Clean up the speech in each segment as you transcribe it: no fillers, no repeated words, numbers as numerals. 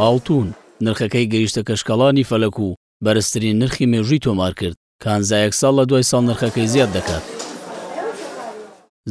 ئاڵتون نرخەکەی گەیشتە کەشکەڵانی فەلەک و بەرزترین نرخی مێژووی تۆمار کرد. کانزا 1 ساڵ لە دوای ساڵ نرخەکەی زیاد دەکات.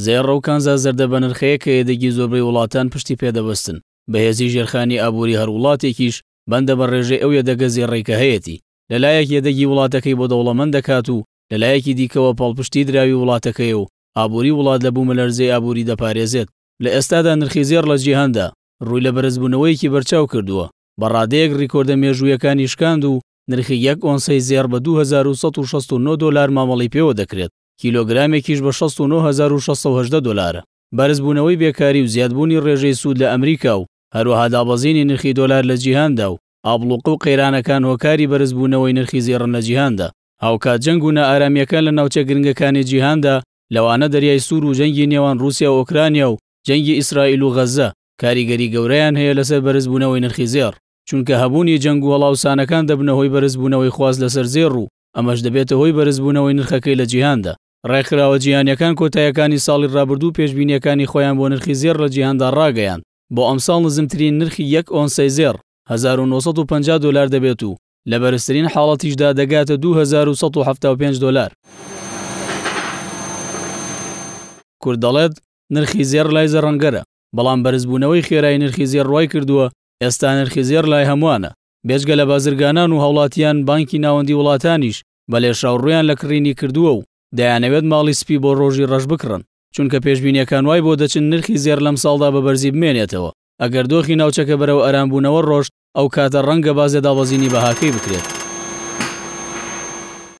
زێڕە و کانزا زەردە بە نرخەیە کە هێدەگی زۆربەی وڵاتان پشتی پێدەبەستن. بەهێزی ژێرخانی ئابووری هەر وڵاتێکیش بەندە بە ڕێژەی ئەو یەدەگە زێڕێکە هەیەتی لەلایەک یەدەگی وڵاتەکەی بۆ دەوڵەمەند دەکات و لەلایەکی دیکەوە پاڵپشتی دراوی وڵاتەکەی و ئابووری وڵات لە بوومەلەرزەی ئابووری دەپارێزێت. لە ئێستادا نرخی زێڕ لە جیهاندا ڕووی لە بەرزبوونەوەیەکی بەرچاو کردووە. بە ڕادەیەک ڕیکۆردە مێژوویەکانی شکاند و نرخی 1 ئۆنسەی زێڕ بە 2169 دلار مامەڵی پێوە دەکرێت. کیلۆگرامێکیش بە 69618 دلارە. بەرزبوونەوەی بێکاری و زیادبوونی ڕێژەی سوود لە ئەمریکا و هەروەها دابەزینی نرخی دلار لە جیهاندا و ئابلوقە و قەیرانەکان هۆکاری بەرزبوونەوەی نرخی زێڕن لە جیهاندا. هاوکات جەنگ و نائارامیەکان لە ناوچە گرنگەکانی جیهاندا لەوانە دەریای سوور و جەنگی نێوان رووسیا و ئوکرانیا و جەنگی ئیسرائیل و غەزە کاریگەری گەورەیان هەیە لەسەر بەرزبوونەوەی نرخی زێڕ، چونکە هەبوونی جەنگ و هەڵاوسانەکان دەبنە هۆی بەرزبوونەوەی خواست لەسەر زێڕ و ئەمەش دەبێتە هۆی بەرزبوونەوەی نرخەکەی لە جیهاندا. ڕێکخراوە جیهانیەکان کۆتاییەکانی ساڵی ڕابردوو پێشبینیەکانی خۆیان بۆ نرخی زێڕ لە جیهاندا ڕاگەیاند. بۆ ئەمساڵ نزمترین نرخی 1 ئۆنسەی زێڕ 1950 دلار دەبێت و لە بەرزترین حاڵەتیشدا دەگاتە 2175 دلار. کورد دەڵێت نرخی زێڕ لای زەڕەنگەرە، بەڵام بەرزبوونەوەی خێرایی نرخی زێڕ ڕوای کردووە. ئێستا نرخی زێڕ لای هەمووانە. بێجگە لە بازرگانان و هەوڵاتیان بانکی ناوەندی وڵاتانیش بەلێشاوڕویان لە کڕینی کردووە و دەیانەوێت ماڵی سپی بۆ ڕۆژی ڕەش بکڕن، چونکە پێشبینیەکان وای بۆ دەچن نرخی زێڕ لەم ساڵدا بە بەرزی بمێنێتەوە. ئەگەر دۆخی ناوچەکە بەرەو ئەرانبوونەوە ڕۆشت، ئەو کاتە ڕەنگە بازێ داڵەزینی بەهاکەی بکرێت.